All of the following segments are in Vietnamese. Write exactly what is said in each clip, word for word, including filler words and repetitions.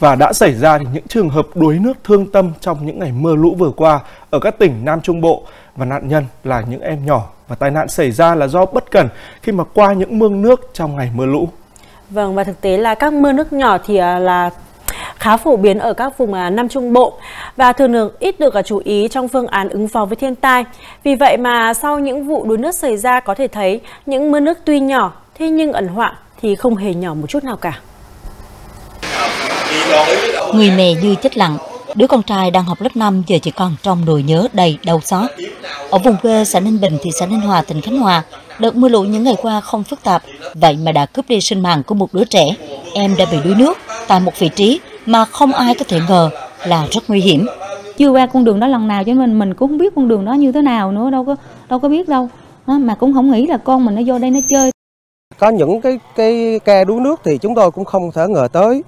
và đã xảy ra thì những trường hợp đuối nước thương tâm trong những ngày mưa lũ vừa qua ở các tỉnh Nam Trung Bộ, và nạn nhân là những em nhỏ, và tai nạn xảy ra là do bất cẩn khi mà qua những mương nước trong ngày mưa lũ. Vâng, và thực tế là các mương nước nhỏ thì là khá phổ biến ở các vùng Nam Trung Bộ và thường thường ít được chú ý trong phương án ứng phó với thiên tai. Vì vậy mà sau những vụ đuối nước xảy ra có thể thấy những mưa nước tuy nhỏ thế nhưng ẩn họa thì không hề nhỏ một chút nào cả. Người mẹ như chết lặng, đứa con trai đang học lớp năm giờ chỉ còn trong nỗi nhớ đầy đau xót. Ở vùng quê xã Ninh Bình, thị xã Ninh Hòa, tỉnh Khánh Hòa, đợt mưa lũ những ngày qua không phức tạp, vậy mà đã cướp đi sinh mạng của một đứa trẻ. Em đã bị đuối nước tại một vị trí mà không ai có thể ngờ là rất nguy hiểm. Chưa qua con đường đó lần nào cho nên mình cũng không biết con đường đó như thế nào nữa, đâu có đâu có biết đâu, mà cũng không nghĩ là con mình nó vô đây nó chơi. Có những cái cái ca đuối nước thì chúng tôi cũng không thể ngờ tới,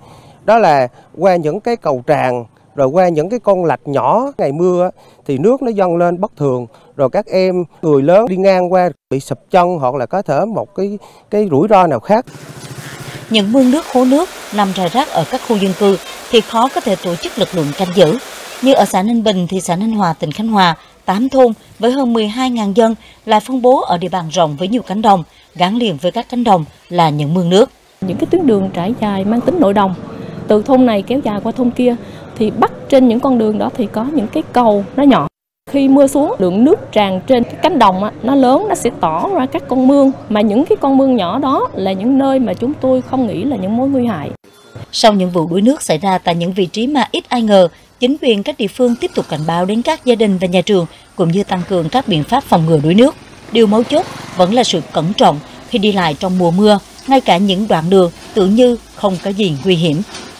đó là qua những cái cầu tràn, rồi qua những cái con lạch nhỏ ngày mưa thì nước nó dâng lên bất thường, rồi các em người lớn đi ngang qua bị sập chân hoặc là có thể một cái cái rủi ro nào khác. Những mương nước, hố nước nằm rải rác ở các khu dân cư thì khó có thể tổ chức lực lượng canh giữ. Như ở xã Ninh Bình, thị xã Ninh Hòa, tỉnh Khánh Hòa, tám thôn với hơn mười hai nghìn dân lại phân bố ở địa bàn rộng với nhiều cánh đồng, gắn liền với các cánh đồng là những mương nước. Những cái tuyến đường trải dài mang tính nội đồng, từ thôn này kéo dài qua thôn kia, thì bắc trên những con đường đó thì có những cái cầu nó nhỏ. Khi mưa xuống, lượng nước tràn trên cái cánh đồng nó lớn, nó sẽ tỏ ra các con mương, mà những cái con mương nhỏ đó là những nơi mà chúng tôi không nghĩ là những mối nguy hại. Sau những vụ đuối nước xảy ra tại những vị trí mà ít ai ngờ, chính quyền các địa phương tiếp tục cảnh báo đến các gia đình và nhà trường cũng như tăng cường các biện pháp phòng ngừa đuối nước. Điều mấu chốt vẫn là sự cẩn trọng khi đi lại trong mùa mưa, ngay cả những đoạn đường tưởng như không có gì nguy hiểm.